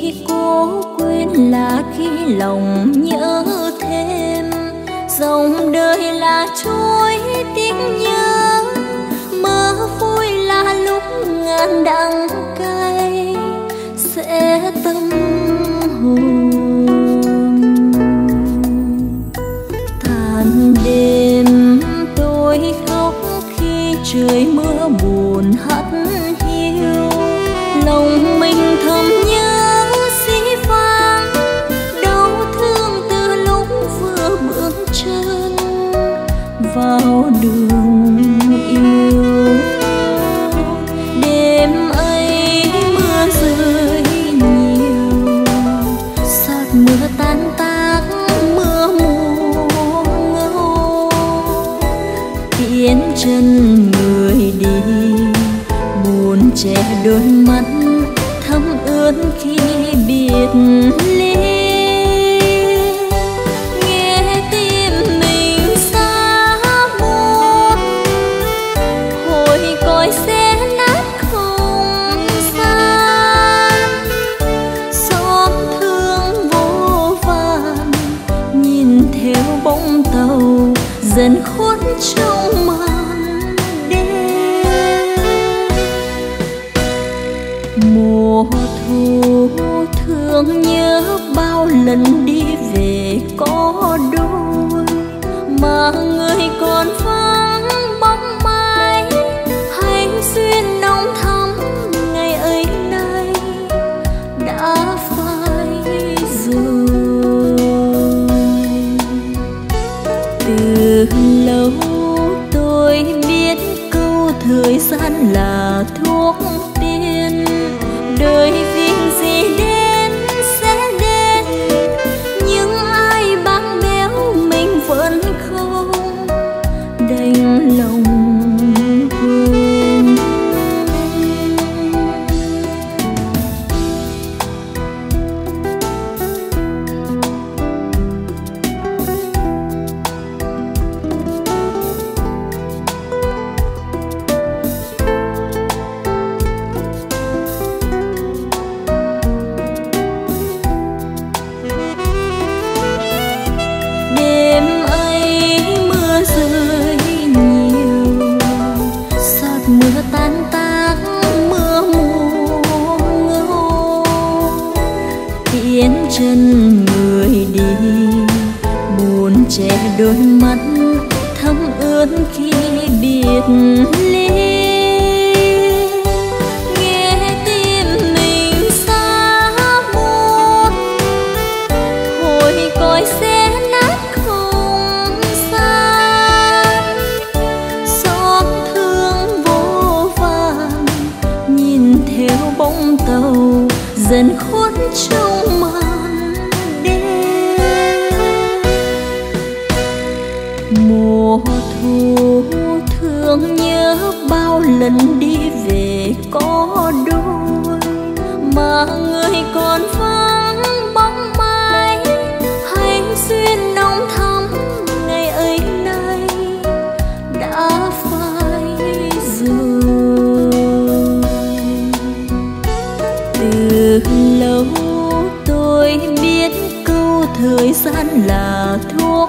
khi cố quên là khi lòng nhớ thêm. Dòng đời là trôi tiếng nhớ, mơ vui là lúc ngàn đắng cay sẽ tâm hồn. Tàn đêm tôi khóc khi trời mưa buồn hắt hiu, lòng mình thầm nhớ dĩ vãng, đau thương từ lúc vừa bước chân vào đường yêu. Đêm ấy mưa rơi nhiều, giọt mưa tan tác mưa mù ngâu, tiễn chân người đi buồn che đôi mắt thấm ướt khi biệt ly. Nghe tim mình xa buốt, hồi còi sẽ nát không gian. Xót thương vô vàn, nhìn theo bóng tàu dần khuất trong mơ. Mùa thu thương nhớ bao lần đi về có đôi, mà người còn vắng bóng mai. Hay duyên nồng thắm ngày ấy nay đã phai rồi. Từ lâu tôi biết câu thời gian là thuốc, đời việc gì đến sẽ đến, nhưng ai bám béo mình vẫn không đành lòng quên. Chân người đi buồn che đôi mắt thấm ướt khi biệt ly. Nghe tim mình xa buốt, hồi còi sẽ nát không gian. Xót thương vô vàn, nhìn theo bóng tàu dần khuất trong mơ. Mùa thu thương nhớ bao lần đi về có đôi, mà người còn vắng bóng mai. Hay duyên nồng thắm ngày ấy nay đã phai rồi. Từ lâu tôi biết câu thời gian là thuốc,